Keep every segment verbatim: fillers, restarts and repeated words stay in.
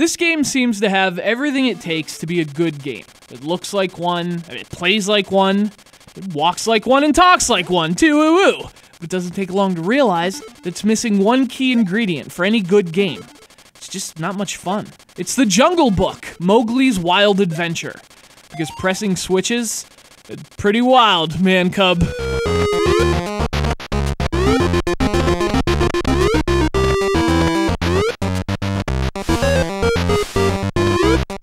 This game seems to have everything it takes to be a good game. It looks like one, I mean, it plays like one, it walks like one, and talks like one, too, woo-woo! But it doesn't take long to realize that it's missing one key ingredient for any good game. It's just not much fun. It's The Jungle Book, Mowgli's Wild Adventure. Because pressing switches, pretty wild, man cub.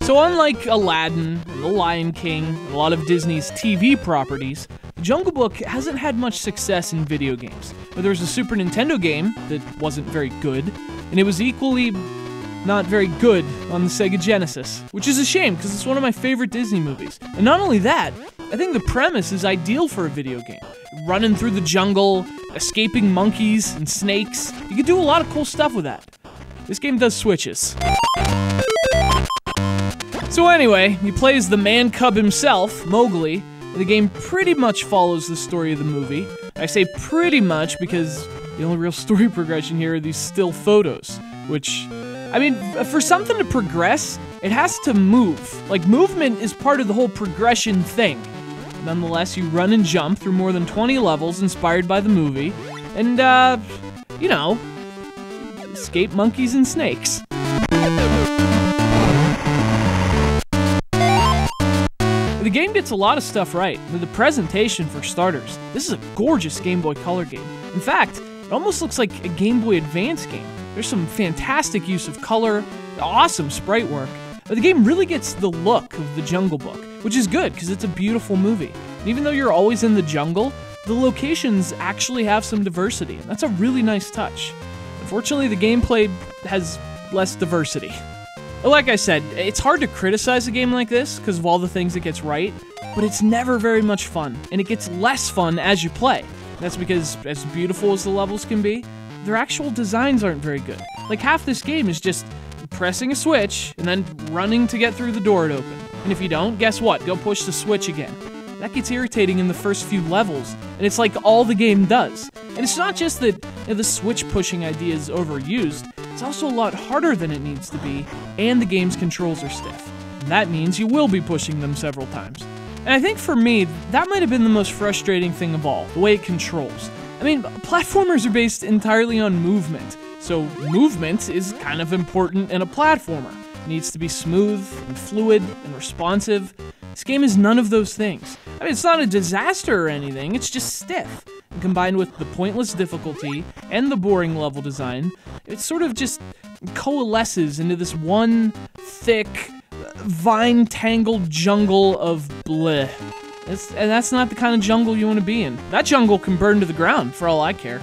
So unlike Aladdin, and The Lion King, and a lot of Disney's T V properties, The Jungle Book hasn't had much success in video games. But there was a Super Nintendo game that wasn't very good, and it was equally not very good on the Sega Genesis, which is a shame because it's one of my favorite Disney movies. And not only that, I think the premise is ideal for a video game. Running through the jungle, escaping monkeys and snakes, you can do a lot of cool stuff with that. This game does switches. So anyway, he plays the man cub himself, Mowgli, and the game pretty much follows the story of the movie. I say pretty much because the only real story progression here are these still photos, which, I mean, for something to progress, it has to move. Like, movement is part of the whole progression thing. Nonetheless, you run and jump through more than twenty levels inspired by the movie, and, uh, you know, escape monkeys and snakes. The game gets a lot of stuff right, with the presentation for starters. This is a gorgeous Game Boy Color game. In fact, it almost looks like a Game Boy Advance game. There's some fantastic use of color, awesome sprite work, but the game really gets the look of The Jungle Book, which is good because it's a beautiful movie. And even though you're always in the jungle, the locations actually have some diversity, and that's a really nice touch. Unfortunately, the gameplay has less diversity. Like I said, it's hard to criticize a game like this because of all the things it gets right, but it's never very much fun, and it gets less fun as you play. That's because, as beautiful as the levels can be, their actual designs aren't very good. Like, half this game is just pressing a switch and then running to get through the door to open. And if you don't, guess what? Go push the switch again. That gets irritating in the first few levels, and it's like all the game does. And it's not just that, you know, the switch pushing idea is overused, it's also a lot harder than it needs to be, and the game's controls are stiff. And that means you will be pushing them several times. And I think for me, that might have been the most frustrating thing of all, the way it controls. I mean, platformers are based entirely on movement, so movement is kind of important in a platformer. It needs to be smooth, and fluid, and responsive. This game is none of those things. I mean, it's not a disaster or anything, it's just stiff. And combined with the pointless difficulty and the boring level design, it sort of just coalesces into this one thick, vine-tangled jungle of bleh. It's, and that's not the kind of jungle you want to be in. That jungle can burn to the ground, for all I care.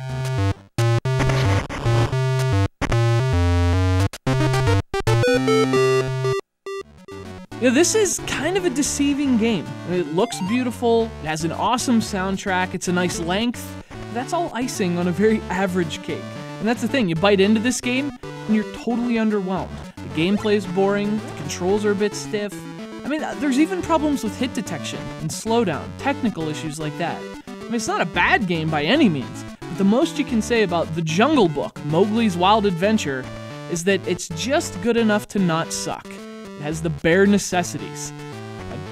Now, this is kind of a deceiving game. It looks beautiful, it has an awesome soundtrack, it's a nice length. That's all icing on a very average cake. And that's the thing, you bite into this game, and you're totally underwhelmed. The gameplay is boring, the controls are a bit stiff. I mean, there's even problems with hit detection and slowdown, technical issues like that. I mean, it's not a bad game by any means, but the most you can say about The Jungle Book, Mowgli's Wild Adventure, is that it's just good enough to not suck. It has the bare necessities.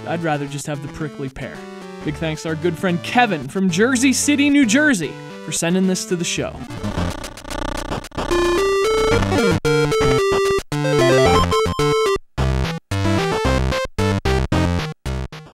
I'd, I'd rather just have the prickly pear. Big thanks to our good friend Kevin from Jersey City, New Jersey, for sending this to the show.